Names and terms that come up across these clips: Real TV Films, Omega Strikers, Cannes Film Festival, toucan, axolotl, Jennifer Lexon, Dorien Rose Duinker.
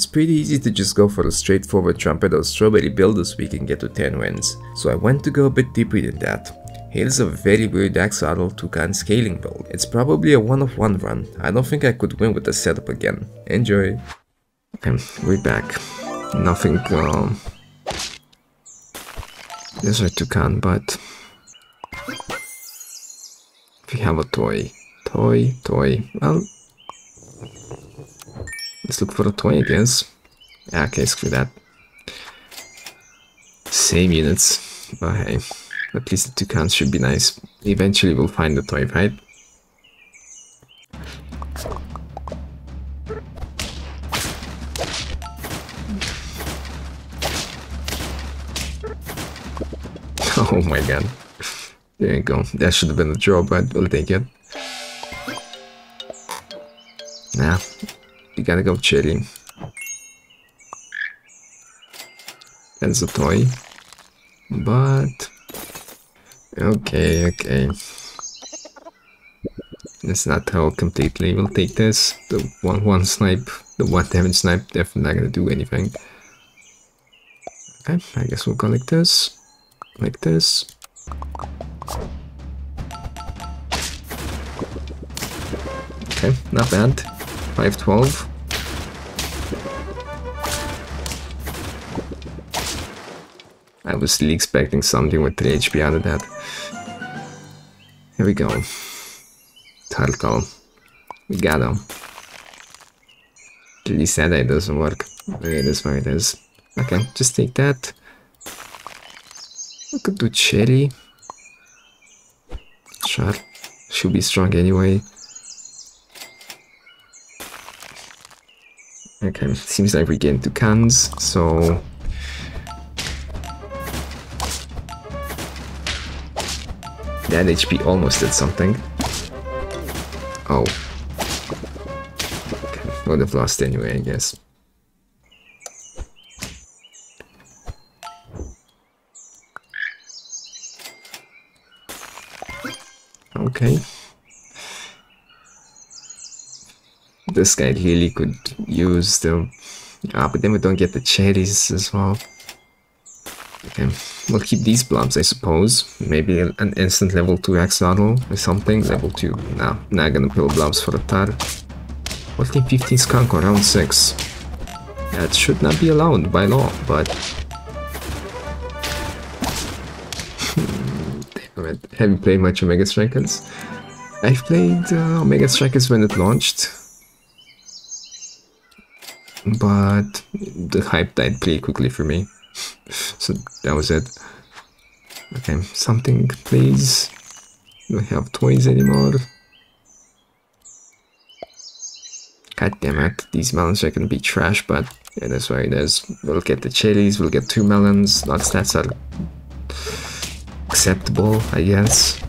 It's pretty easy to just go for a straightforward trumpet or strawberry build this week and get to 10 wins, so I want to go a bit deeper than that. Here's a very weird axolotl toucan scaling build. It's probably a 1-of-1 run. I don't think I could win with the setup again. Enjoy! Okay, we're back. Nothing, there's a toucan, but we have a toy. Well, let's look for a toy, I guess. Okay, screw that. Same units. Oh, hey. At least the toucans should be nice. Eventually we'll find the toy, right? Oh my god. There you go. That should have been a draw, but we'll take it. Nah. We gotta go chilling. That's a toy. But... Okay. That's not how completely we'll take this. The 1-1 snipe, the 1 damage snipe, definitely not gonna do anything. Okay, I guess we'll go like this. Like this. Okay, not bad. 5-12. I was still expecting something with 3 HP out of that. Here we go. Turtle. We got him. Really sad that it doesn't work. Okay, it is what it is. Okay, just take that. We could do cherry. Sure. Should be strong anyway. Okay, seems like we gained toucans, so... That HP almost did something. Oh. Okay. Would have lost anyway, I guess. Okay. This guy really could use the... Ah, but then we don't get the cherries as well. Okay, we'll keep these blobs, I suppose. Maybe an instant level 2 axolotl or something. Level 2. No, not gonna pull blobs for a tar. 14-15 skunk on round 6. That should not be allowed by law, but... Damn it. Have you played much Omega Strikers? I've played Omega Strikers when it launched. But the hype died pretty quickly for me. So that was it. Okay, something please. Don't have toys anymore. God damn it, these melons are gonna be trash, but yeah, that's why it is. We'll get the cherries, we'll get 2 melons. Lot stats are acceptable, I guess.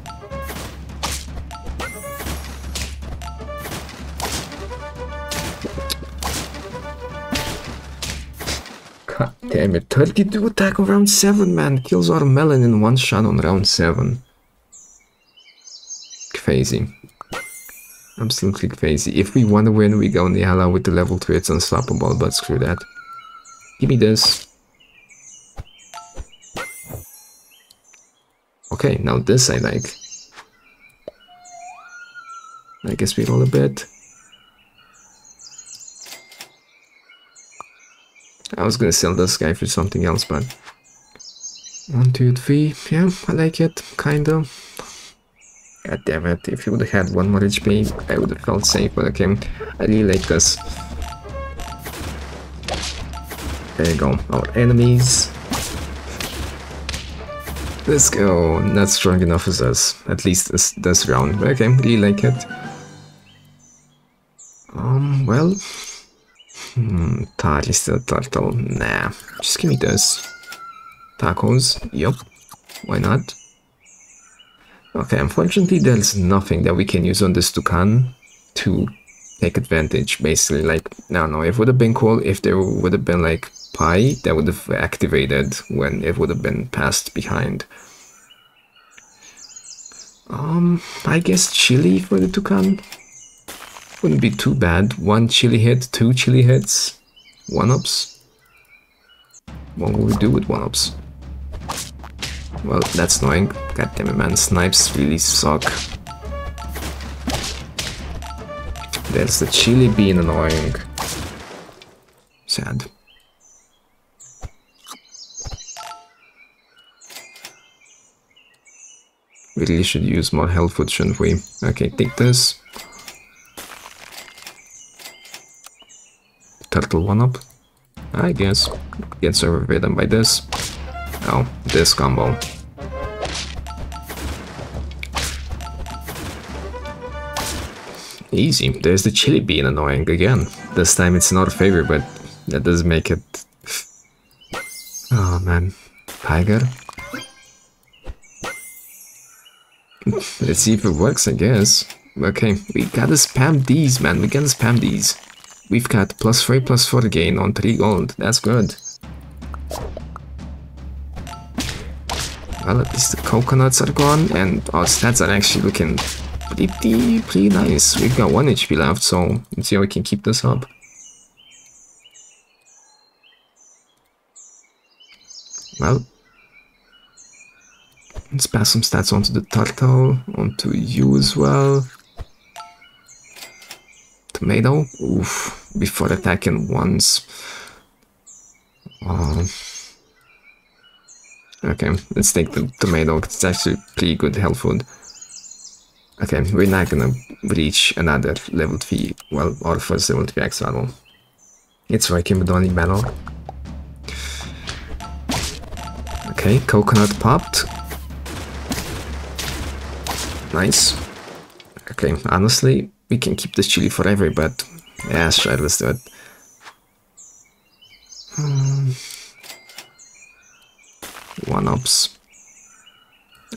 Damn it, 32 attack on round 7, man. Kills our melon in 1 shot on round 7. Crazy. Absolutely crazy. If we want to win, we go Nihala with the level 2. It's unstoppable, but screw that. Give me this. Okay, now this I like. I guess we roll a bit. I was gonna sell this guy for something else, but... 1, 2, 3, yeah, I like it, kinda. God damn it, if you would've had 1 more HP, I would've felt safe, but okay, I really like this. There you go, our enemies. Let's go, not strong enough as us, at least this round, but okay, really like it. Well... Tar is the turtle. Nah, just give me this. Tacos, yup. Why not? Okay, unfortunately there's nothing that we can use on this toucan to take advantage, basically. Like, no, it would have been cool if there would have been like pie that would have activated when it would have been passed behind. I guess chili for the toucan. Wouldn't be too bad. 1 chili hit, 2 chili hits. 1-ups? What will we do with 1-ups? Well, that's annoying. God damn it, man. Snipes really suck. That's the chili bean annoying. Sad. We really should use more health food, shouldn't we? Okay, take this. Turtle 1-up. I guess. Gets overridden by this. Oh, this combo. Easy. There's the chili bean annoying again. This time it's in our favor, but that doesn't make it... Oh man. Tiger? Let's see if it works, I guess. Okay, we gotta spam these, man. We gotta spam these. We've got +3/+4 gain on 3 gold. That's good. Well, at least the coconuts are gone, and our stats are actually looking pretty nice. We've got 1 HP left, so let's see how we can keep this up. Well, let's pass some stats onto the turtle, onto you as well. Tomato, oof, before attacking once. Okay, let's take the tomato, it's actually pretty good health food. Okay, we're not gonna reach another level 3, well, our first level 3 axolotl. It's working with only metal. Okay, coconut popped. Nice. Okay, honestly, we can keep this chili forever, but yeah, sure, let's do it. One-ups.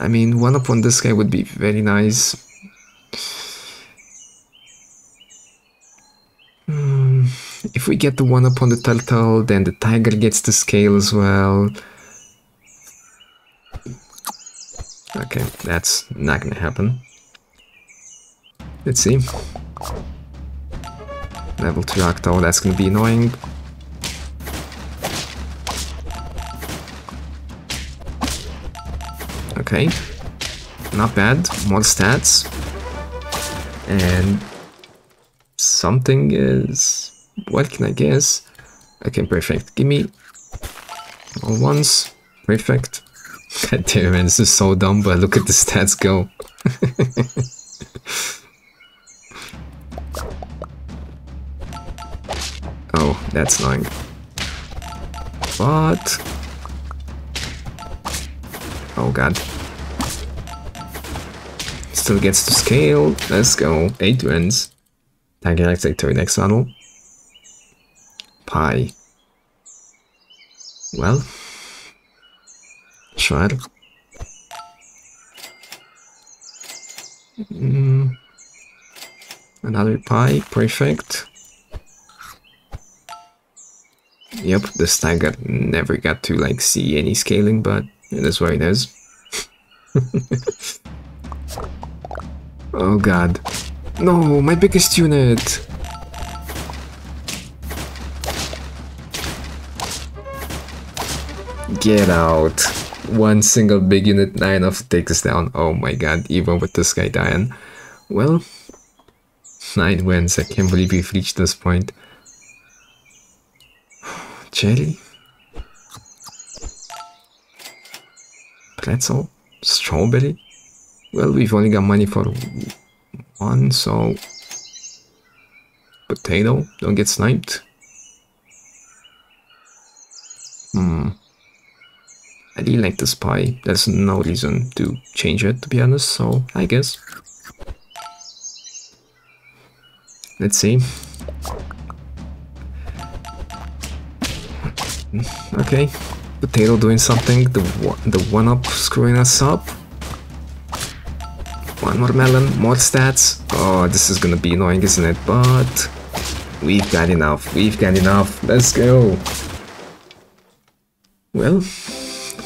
I mean, 1-up on this guy would be very nice. If we get the 1-up on the turtle, then the tiger gets the scale as well. Okay, that's not gonna happen. Let's see. Level 2 Octo, that's gonna be annoying. Okay, not bad, more stats, and something is working, I guess. Okay, perfect, give me all ones, perfect. God damn it, man, this is so dumb, but look at the stats go. Oh, that's annoying. What? Oh god. Still gets to scale. Let's go. 8 wins. Tiger Actor next saddle. Pie. Well. Sure. Another pie. Perfect. Yep, this tiger never got to like see any scaling, but it is what it is. Oh god. No, my biggest unit! Get out. One single big unit, not enough to take us down. Oh my god, even with this guy dying. Well, 9 wins. I can't believe we've reached this point. Cherry? Pretzel? Strawberry? Well, we've only got money for 1, so... Potato? Don't get sniped. I really like this pie. There's no reason to change it, to be honest, so I guess. Let's see. Okay. Potato doing something, the 1-up screwing us up. One more melon, more stats. Oh, this is gonna be annoying, isn't it? But we've got enough, we've got enough. Let's go. Well,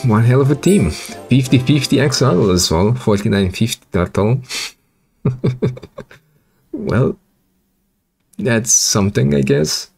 one hell of a team. 50-50 axolotl as well, 49-50 turtle. Well, that's something, I guess.